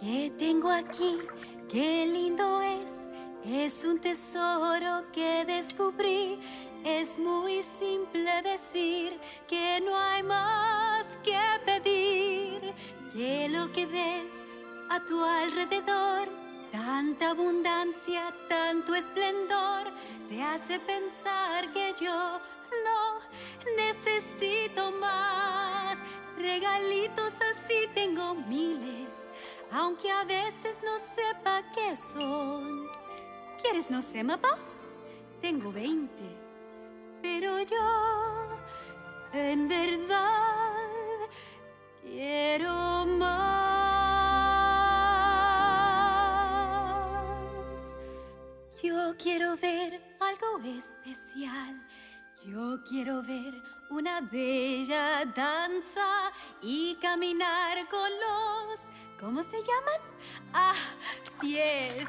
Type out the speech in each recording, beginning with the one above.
¿Qué tengo aquí? ¡Qué lindo es! Es un tesoro que descubrí. Es muy simple decir que no hay más que pedir. Que lo que ves a tu alrededor, tanta abundancia, tanto esplendor, te hace pensar que yo no necesito más. Regalitos así tengo miles, aunque a veces no sepa qué son. ¿Quieres no sé mapas? Tengo 20. Pero yo, en verdad, quiero más. Yo quiero ver algo especial. Yo quiero ver una bella danza y caminar con los... ¿Cómo se llaman? ¡Ah! Pies.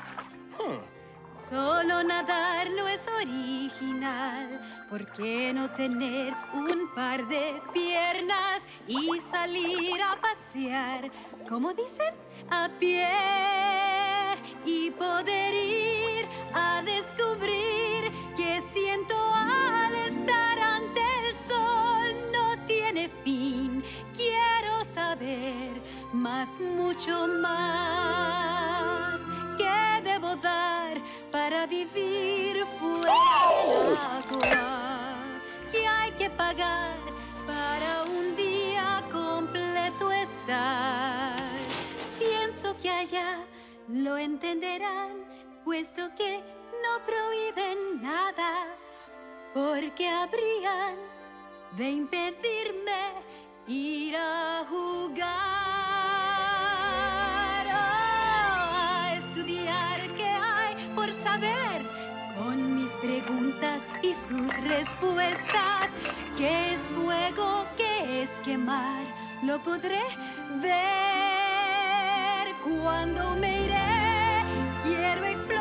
Solo nadar no es original. ¿Por qué no tener un par de piernas y salir a pasear? ¿Cómo dicen? A pie. Y poder ir a descubrir que siento al estar ante el sol. No tiene fin. Quiero saber más, mucho más. ¿Qué debo dar para vivir fuera del agua? ¿Qué hay que pagar para un día completo estar? Pienso que allá lo entenderán, puesto que no prohíben nada. Porque habrían de impedirme ir a jugar, a estudiar qué hay por saber, con mis preguntas y sus respuestas. ¿Qué es fuego? ¿Qué es quemar? Lo podré ver cuando me iré. Quiero explorar.